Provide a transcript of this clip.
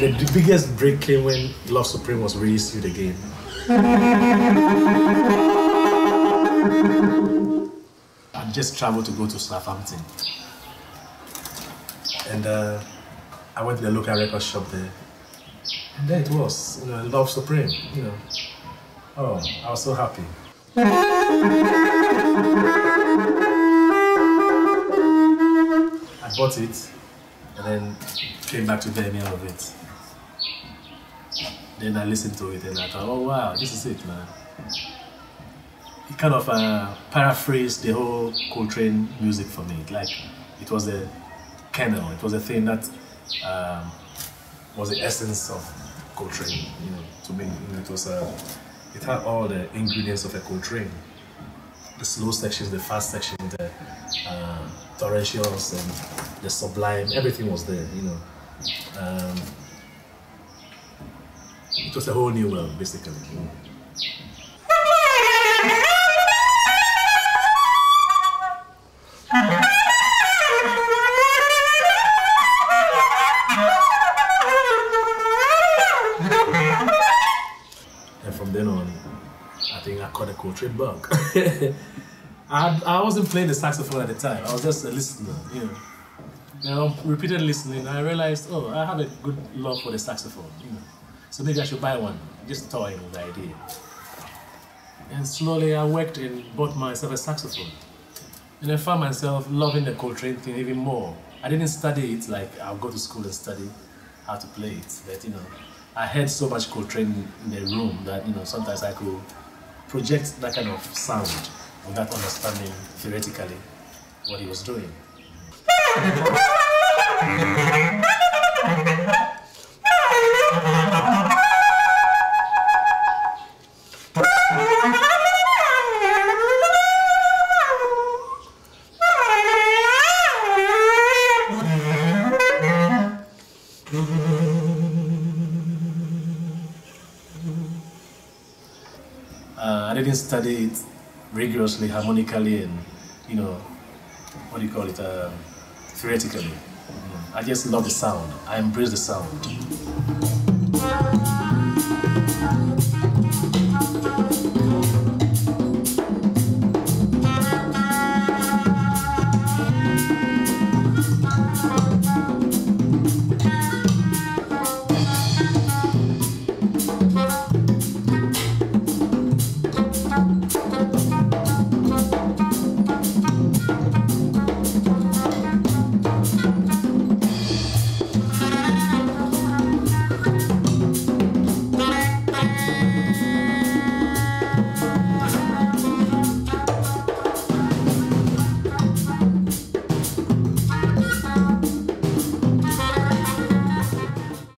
The biggest break came when A Love Supreme was reissued again. I just traveled to go to Southampton. And I went to the local record shop there. And there it was, A Love Supreme, you know. Oh, I was so happy. I bought it and then came back to the email of it. Then I listened to it and I thought, oh wow, this is it, man. It kind of paraphrased the whole Coltrane music for me. Like, it was a kernel, it was a thing that was the essence of Coltrane, you know, to me. It was it had all the ingredients of a Coltrane. The slow sections, the fast sections, the torrentials and the sublime, everything was there, you know. It was a whole new world, basically. And from then on, I think I caught a Coltrane bug. I wasn't playing the saxophone at the time, I was just a listener, you know. And repeated listening, I realized, oh, I have a good love for the saxophone, you know. So maybe I should buy one, just toying with the idea. And slowly I worked and bought myself a saxophone. And I found myself loving the Coltrane thing even more. I didn't study it like I'll go to school and study how to play it. But you know, I heard so much Coltrane in the room that, you know, sometimes I could project that kind of sound without understanding theoretically what he was doing. I didn't study it rigorously, harmonically, and, you know, what do you call it, theoretically. Mm-hmm. I just love the sound. I embrace the sound.